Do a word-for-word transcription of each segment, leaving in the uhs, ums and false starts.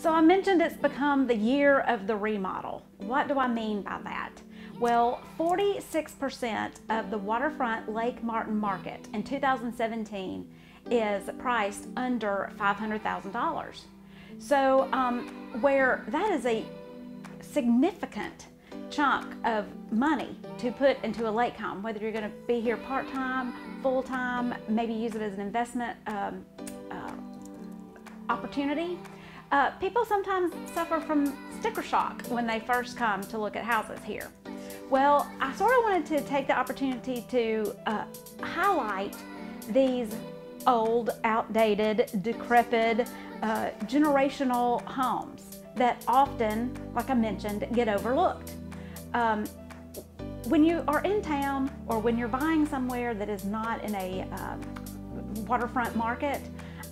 So I mentioned it's become the year of the remodel. What do I mean by that? Well, forty-six percent of the waterfront Lake Martin market in two thousand seventeen is priced under five hundred thousand dollars. So um, where that is a significant chunk of money to put into a lake home, whether you're going to be here part-time, full-time, maybe use it as an investment um, uh, opportunity. Uh, people sometimes suffer from sticker shock when they first come to look at houses here. Well, I sort of wanted to take the opportunity to uh, highlight these old, outdated, decrepit, uh, generational homes that often, like I mentioned, get overlooked. Um, when you are in town or when you're buying somewhere that is not in a um, waterfront market,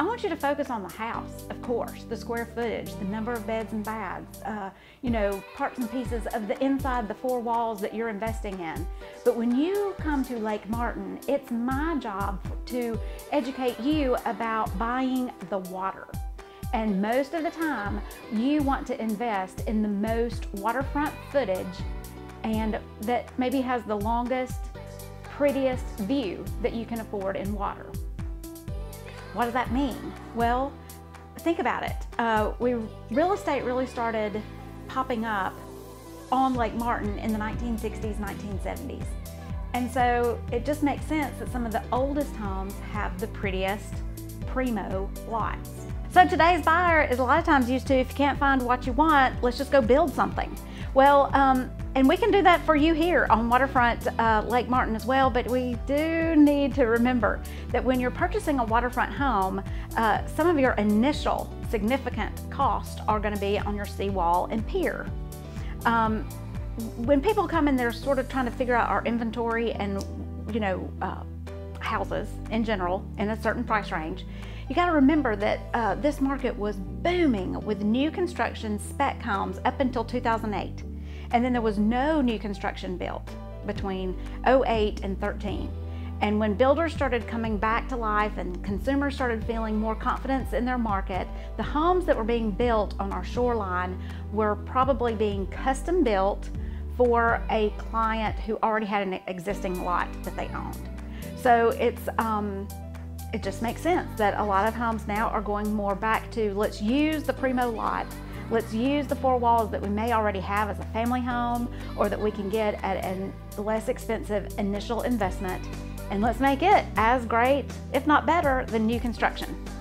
I want you to focus on the house, of course, the square footage, the number of beds and baths, uh, you know, parts and pieces of the inside, the four walls that you're investing in. But when you come to Lake Martin, it's my job to educate you about buying the water. And most of the time, you want to invest in the most waterfront footage and that maybe has the longest, prettiest view that you can afford in water. What does that mean? Well, think about it. Uh, we, real estate really started popping up on Lake Martin in the nineteen sixties, nineteen seventies. And so it just makes sense that some of the oldest homes have the prettiest primo lots. So today's buyer is a lot of times used to, if you can't find what you want, let's just go build something. Well, um, and we can do that for you here on waterfront uh, Lake Martin as well, but we do need to remember that when you're purchasing a waterfront home, uh, some of your initial significant costs are going to be on your seawall and pier. Um, when people come in, they're sort of trying to figure out our inventory and, you know, uh, houses in general in a certain price range. You got to remember that uh, this market was booming with new construction spec homes up until two thousand eight, and then there was no new construction built between oh eight and thirteen. And when builders started coming back to life and consumers started feeling more confidence in their market, the homes that were being built on our shoreline were probably being custom built for a client who already had an existing lot that they owned. So it's um, it just makes sense that a lot of homes now are going more back to, let's use the primo lot, let's use the four walls that we may already have as a family home or that we can get at a less expensive initial investment, and let's make it as great, if not better, than new construction.